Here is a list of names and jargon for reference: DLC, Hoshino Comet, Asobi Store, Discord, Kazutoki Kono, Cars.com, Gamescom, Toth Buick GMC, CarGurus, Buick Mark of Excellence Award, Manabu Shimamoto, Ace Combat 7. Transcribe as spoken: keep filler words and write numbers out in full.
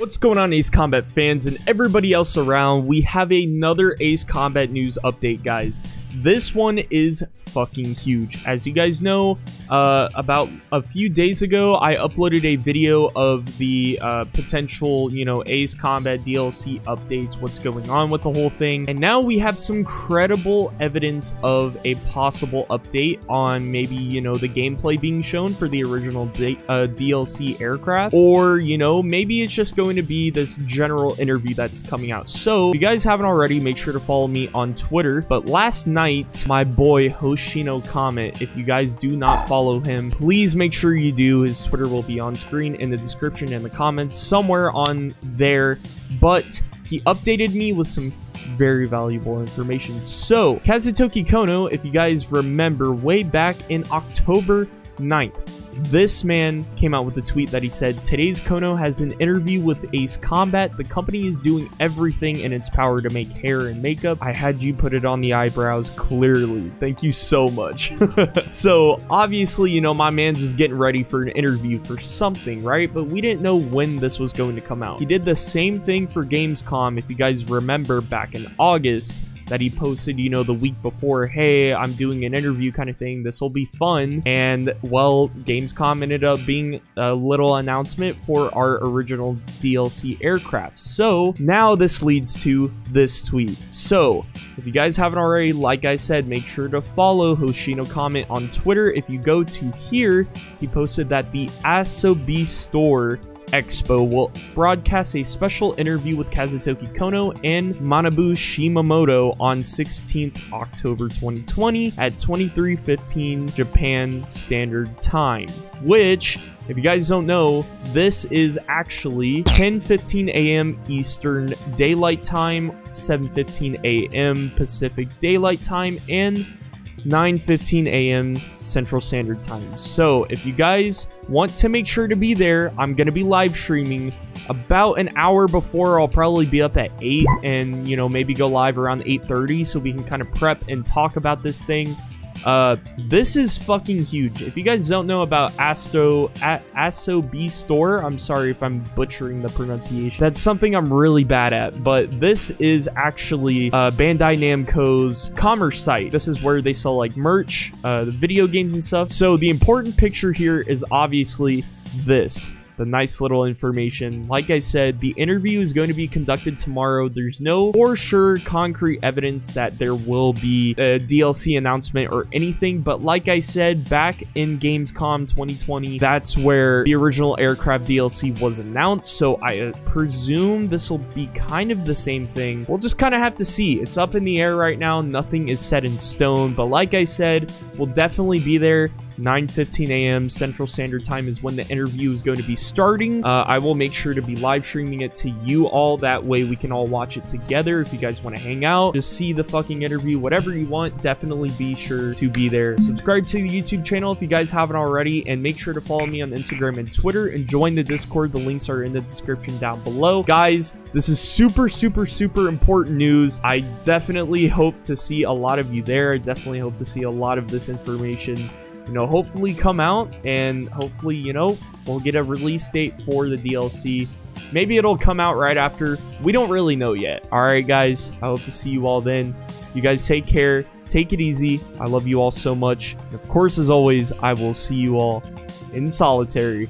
What's going on, Ace Combat fans and everybody else around? We have another Ace Combat news update, guys. This one is fucking huge. As you guys know, uh, about a few days ago, I uploaded a video of the uh, potential, you know, Ace Combat D L C updates, what's going on with the whole thing. And now we have some credible evidence of a possible update on maybe, you know, the gameplay being shown for the original D uh, D L C aircraft, or, you know, maybe it's just going to be this general interview that's coming out. So if you guys haven't already, make sure to follow me on Twitter. But last night, my boy Hoshino Comet, if you guys do not follow him, please make sure you do. His Twitter will be on screen in the description and the comments, somewhere on there. But he updated me with some very valuable information. So Kazutoki Kono, if you guys remember, way back in October ninth, this man came out with a tweet that he said, "Today's Kono has an interview with Ace Combat. The company is doing everything in its power to make hair and makeup. I had you put it on the eyebrows, clearly. Thank you so much." So obviously, you know, my man's just getting ready for an interview for something, right? But we didn't know when this was going to come out. He did the same thing for Gamescom, if you guys remember, back in August, that he posted, you know, the week before, "Hey, I'm doing an interview kind of thing. This will be fun." And, well, Gamescom ended up being a little announcement for our original D L C aircraft. So now this leads to this tweet. So if you guys haven't already, like I said, make sure to follow Hoshino Comet on Twitter. If you go to here, he posted that the Asobi Store Expo will broadcast a special interview with Kazutoki Kono and Manabu Shimamoto on sixteenth October twenty twenty at twenty-three fifteen Japan Standard Time, which, if you guys don't know, this is actually ten fifteen A M Eastern Daylight Time, seven fifteen A M Pacific Daylight Time, and nine fifteen A M Central Standard Time. So if you guys want to make sure to be there, I'm gonna be live streaming about an hour before. I'll probably be up at eight and, you know, maybe go live around eight thirty, so we can kind of prep and talk about this thing. Uh, this is fucking huge. If you guys don't know about Asto at Asobi Store, I'm sorry if I'm butchering the pronunciation. That's something I'm really bad at, but this is actually uh, Bandai Namco's commerce site. This is where they sell like merch, uh, the video games and stuff. So the important picture here is obviously this. The nice little information. Like I said, the interview is going to be conducted tomorrow. There's no for sure concrete evidence that there will be a D L C announcement or anything, but like I said, back in Gamescom twenty twenty, that's where the original aircraft D L C was announced, so I presume this will be kind of the same thing. We'll just kind of have to see. It's up in the air right now. Nothing is set in stone, but like I said, we'll definitely be there. nine fifteen A M Central Standard Time is when the interview is going to be starting. Uh, I will make sure to be live streaming it to you all. That way we can all watch it together. If you guys want to hang out, just see the fucking interview, whatever you want, definitely be sure to be there. Subscribe to the YouTube channel if you guys haven't already, and make sure to follow me on Instagram and Twitter, and join the Discord. The links are in the description down below. Guys, this is super, super, super important news. I definitely hope to see a lot of you there. I definitely hope to see a lot of this information, you know, hopefully come out, and hopefully, you know, we'll get a release date for the D L C. Maybe it'll come out right after. We don't really know yet. All right, guys, I hope to see you all then. You guys take care. Take it easy. I love you all so much. And of course, as always, I will see you all in solitary.